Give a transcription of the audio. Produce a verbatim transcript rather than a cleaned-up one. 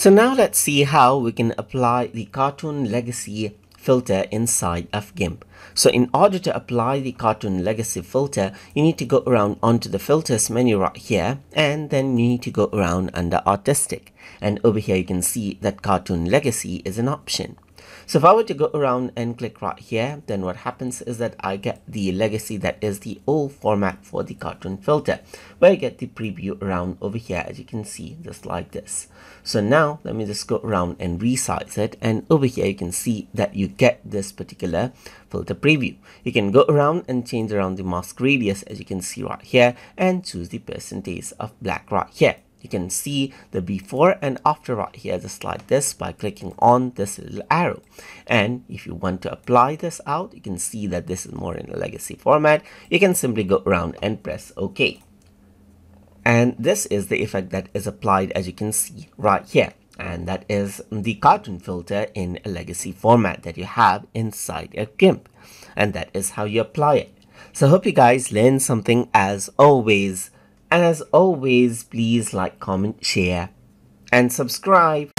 So now let's see how we can apply the Cartoon Legacy filter inside of GIMP. So in order to apply the Cartoon Legacy filter, you need to go around onto the filters menu right here, and then you need to go around under artistic, and over here you can see that Cartoon Legacy is an option. So if I were to go around and click right here, then what happens is that I get the legacy that is the old format for the cartoon filter, where I get the preview around over here, as you can see, just like this. So now let me just go around and resize it, and over here you can see that you get this particular filter preview. You can go around and change around the mask radius, as you can see right here, and choose the percentage of black right here. You can see the before and after right here, just like this, by clicking on this little arrow. And if you want to apply this out, you can see that this is more in a legacy format. You can simply go around and press OK. And this is the effect that is applied, as you can see right here. And that is the cartoon filter in a legacy format that you have inside a GIMP. And that is how you apply it. So I hope you guys learned something, as always. And as always, please like, comment, share, and subscribe.